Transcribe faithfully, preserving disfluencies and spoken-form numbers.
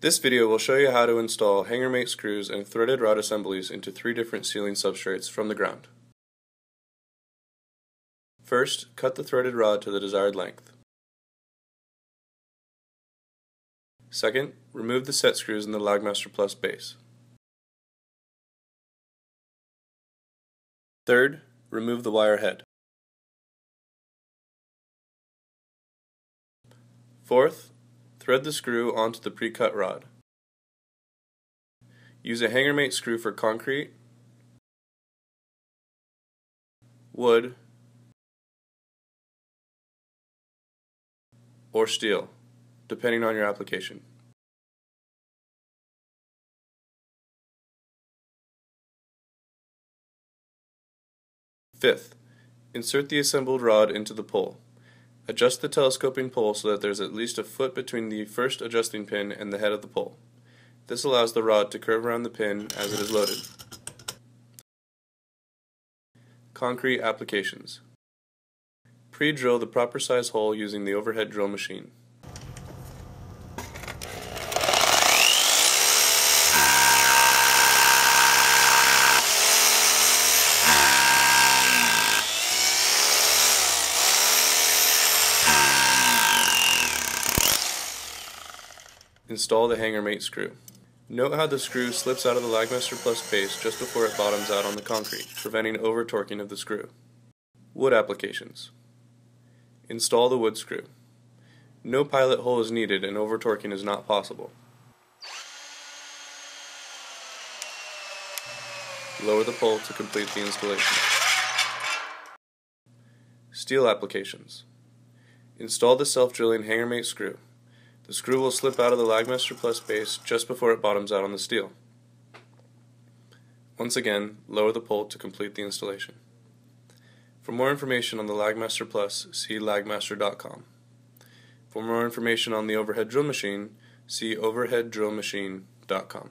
This video will show you how to install HangerMate screws and threaded rod assemblies into three different ceiling substrates from the ground. First, cut the threaded rod to the desired length. Second, remove the set screws in the Lagmaster Plus base. Third, remove the wire head. Fourth, thread the screw onto the pre-cut rod. Use a HangerMate screw for concrete, wood, or steel, depending on your application. Fifth, insert the assembled rod into the pole. Adjust the telescoping pole so that there's at least a foot between the first adjusting pin and the head of the pole. This allows the rod to curve around the pin as it is loaded. Concrete applications. Pre-drill the proper size hole using the overhead drill machine. Install the HangerMate screw. Note how the screw slips out of the Lagmaster Plus base just before it bottoms out on the concrete, preventing over-torquing of the screw. Wood applications. Install the wood screw. No pilot hole is needed and over-torquing is not possible. Lower the pole to complete the installation. Steel applications. Install the self-drilling HangerMate screw. The screw will slip out of the Lagmaster Plus base just before it bottoms out on the steel. Once again, lower the pole to complete the installation. For more information on the Lagmaster Plus, see lagmaster dot com. For more information on the overhead drill machine, see overhead drill machine dot com.